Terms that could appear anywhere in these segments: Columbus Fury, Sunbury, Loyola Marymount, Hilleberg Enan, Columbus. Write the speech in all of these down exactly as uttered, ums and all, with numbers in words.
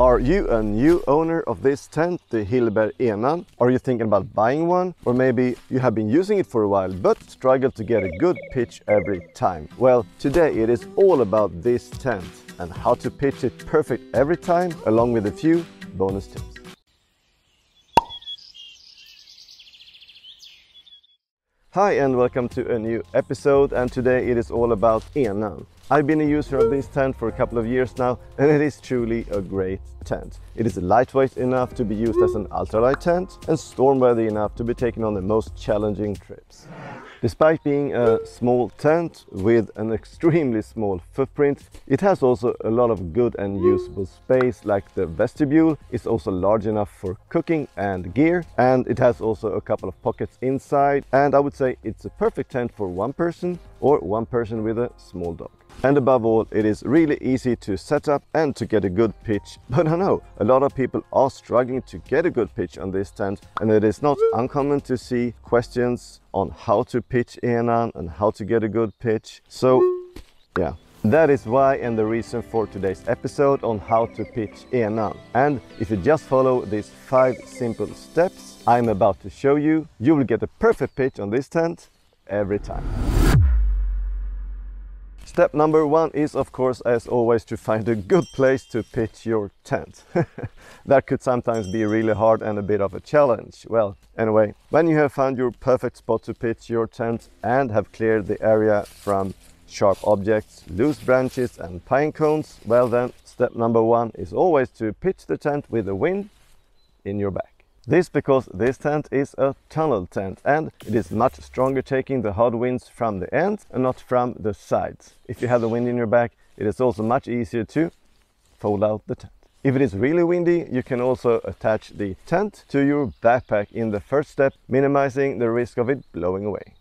Are you a new owner of this tent, the Hilleberg Enan? Are you thinking about buying one? Or maybe you have been using it for a while but struggle to get a good pitch every time. Well, today it is all about this tent and how to pitch it perfect every time, along with a few bonus tips. Hi and welcome to a new episode, and today it is all about Enan. I've been a user of this tent for a couple of years now, and it is truly a great tent. It is lightweight enough to be used as an ultralight tent and storm-worthy enough to be taken on the most challenging trips. Despite being a small tent with an extremely small footprint, it has also a lot of good and usable space, like the vestibule is also large enough for cooking and gear, and it has also a couple of pockets inside, and I would say it's a perfect tent for one person or one person with a small dog. And above all, it is really easy to set up and to get a good pitch. But I know a lot of people are struggling to get a good pitch on this tent, and it is not uncommon to see questions on how to pitch Enan and how to get a good pitch. So yeah, that is why and the reason for today's episode on how to pitch Enan. And if you just follow these five simple steps I'm about to show you, you will get a perfect pitch on this tent every time. Step number one is, of course, as always, to find a good place to pitch your tent. That could sometimes be really hard and a bit of a challenge. Well, anyway, when you have found your perfect spot to pitch your tent and have cleared the area from sharp objects, loose branches and pine cones, well then, step number one is always to pitch the tent with the wind in your back. This because this tent is a tunnel tent and it is much stronger taking the hard winds from the ends and not from the sides. If you have the wind in your back, it is also much easier to fold out the tent. If it is really windy, you can also attach the tent to your backpack in the first step, minimizing the risk of it blowing away.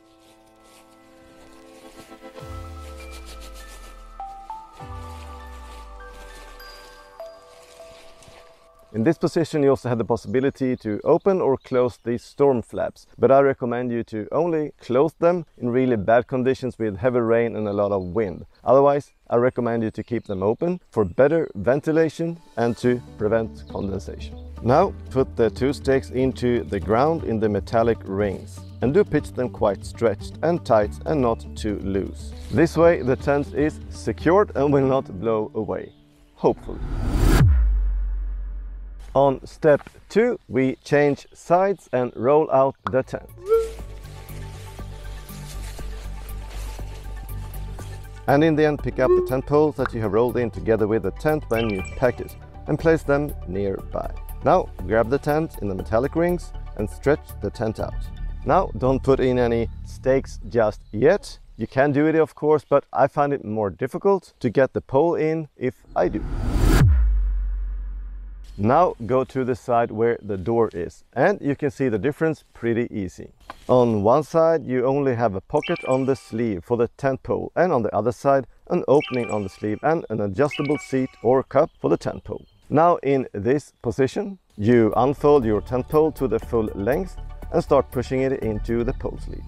In this position you also have the possibility to open or close these storm flaps, but I recommend you to only close them in really bad conditions with heavy rain and a lot of wind. Otherwise, I recommend you to keep them open for better ventilation and to prevent condensation. Now put the two stakes into the ground in the metallic rings and do pitch them quite stretched and tight and not too loose. This way the tent is secured and will not blow away, hopefully. On step two, we change sides and roll out the tent. And in the end, pick up the tent poles that you have rolled in together with the tent when you pack it and place them nearby. Now grab the tent in the metallic rings and stretch the tent out. Now don't put in any stakes just yet. You can do it of course, but I find it more difficult to get the pole in if I do. Now go to the side where the door is, and you can see the difference pretty easy. On one side you only have a pocket on the sleeve for the tent pole, and on the other side an opening on the sleeve and an adjustable seat or cup for the tent pole. Now in this position you unfold your tent pole to the full length and start pushing it into the pole sleeve.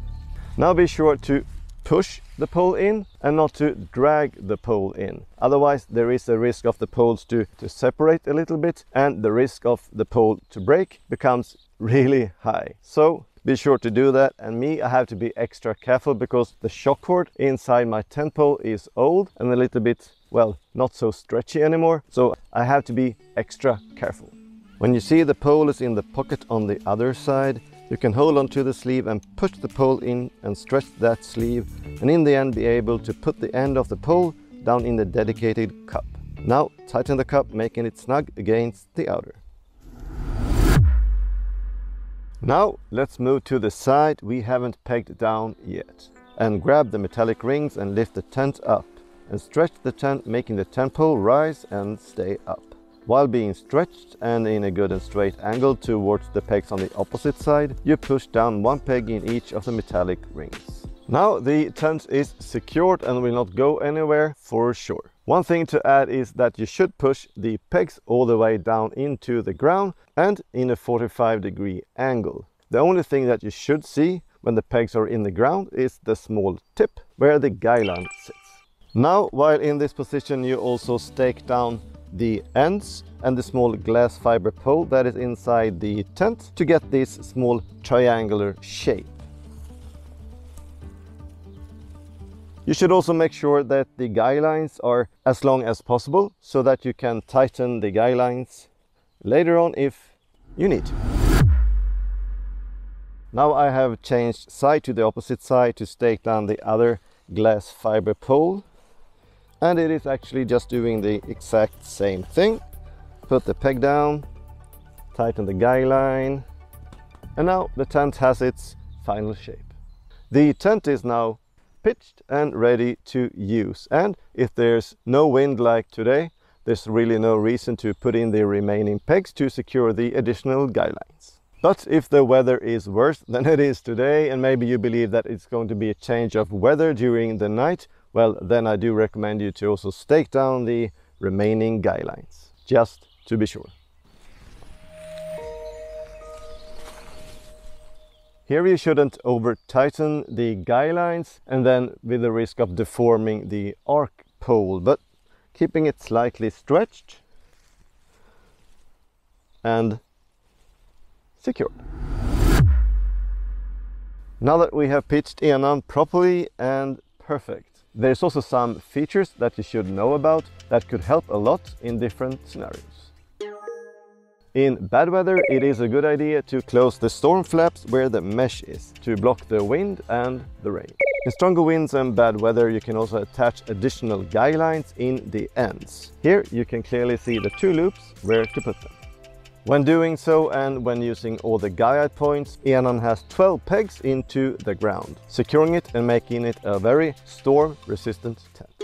Now be sure to push the pole in and not to drag the pole in. Otherwise there is a risk of the poles to, to separate a little bit, and the risk of the pole to break becomes really high. So be sure to do that, and me, I have to be extra careful because the shock cord inside my tent pole is old and a little bit, well, not so stretchy anymore. So I have to be extra careful. When you see the pole is in the pocket on the other side, you can hold onto the sleeve and push the pole in and stretch that sleeve, and in the end be able to put the end of the pole down in the dedicated cup. Now tighten the cup, making it snug against the outer. Now let's move to the side we haven't pegged down yet, and grab the metallic rings and lift the tent up and stretch the tent, making the tent pole rise and stay up, while being stretched and in a good and straight angle towards the pegs on the opposite side. You push down one peg in each of the metallic rings. Now the tent is secured and will not go anywhere for sure. One thing to add is that you should push the pegs all the way down into the ground and in a forty-five degree angle. The only thing that you should see when the pegs are in the ground is the small tip where the guy line sits. Now while in this position you also stake down the ends and the small glass fiber pole that is inside the tent to get this small triangular shape. You should also make sure that the guy lines are as long as possible so that you can tighten the guy lines later on if you need. Now I have changed side to the opposite side to stake down the other glass fiber pole, and it is actually just doing the exact same thing. Put the peg down, tighten the guy line, and now the tent has its final shape. The tent is now pitched and ready to use, and if there's no wind like today, there's really no reason to put in the remaining pegs to secure the additional guy lines. But if the weather is worse than it is today, and maybe you believe that it's going to be a change of weather during the night, well, then I do recommend you to also stake down the remaining guy lines, just to be sure. Here you shouldn't over tighten the guy lines and then with the risk of deforming the arc pole, but keeping it slightly stretched and secured. Now that we have pitched Enan properly and perfect, there's also some features that you should know about that could help a lot in different scenarios. In bad weather, it is a good idea to close the storm flaps where the mesh is to block the wind and the rain. In stronger winds and bad weather, you can also attach additional guy lines in the ends. Here you can clearly see the two loops where to put them. When doing so and when using all the guide points, Enan has twelve pegs into the ground, securing it and making it a very storm-resistant tent.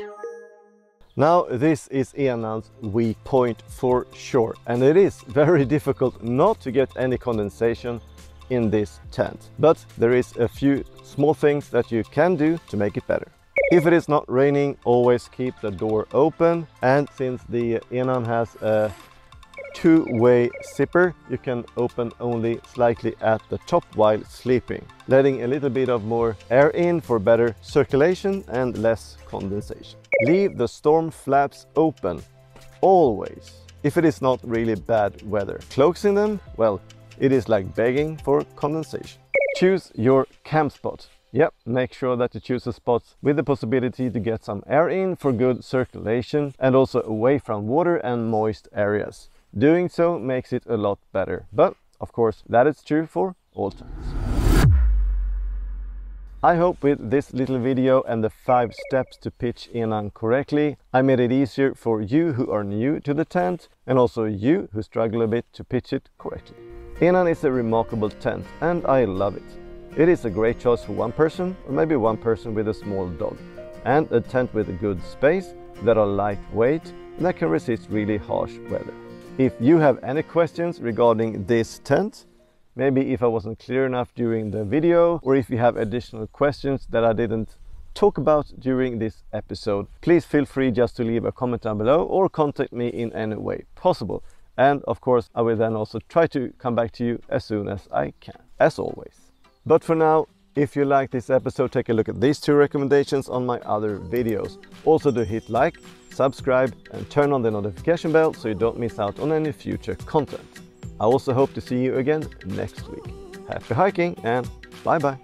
Now this is Enan's weak point for sure, and it is very difficult not to get any condensation in this tent, but there is a few small things that you can do to make it better. If it is not raining, always keep the door open, and since the Enan has a two-way zipper, you can open only slightly at the top while sleeping, letting a little bit of more air in for better circulation and less condensation. Leave the storm flaps open, always, if it is not really bad weather. Closing them, well, it is like begging for condensation. Choose your camp spot. Yep, make sure that you choose a spot with the possibility to get some air in for good circulation and also away from water and moist areas. Doing so makes it a lot better, but of course that is true for all tents. I hope with this little video and the five steps to pitch Enan correctly, I made it easier for you who are new to the tent and also you who struggle a bit to pitch it correctly. Enan is a remarkable tent and I love it. It is a great choice for one person or maybe one person with a small dog, and a tent with a good space that are lightweight and that can resist really harsh weather. If you have any questions regarding this tent, maybe if I wasn't clear enough during the video, or if you have additional questions that I didn't talk about during this episode, please feel free just to leave a comment down below or contact me in any way possible. And of course, I will then also try to come back to you as soon as I can, as always. But for now, if you like this episode, take a look at these two recommendations on my other videos. Also do hit like, subscribe and turn on the notification bell so you don't miss out on any future content. I also hope to see you again next week. Happy hiking and bye bye!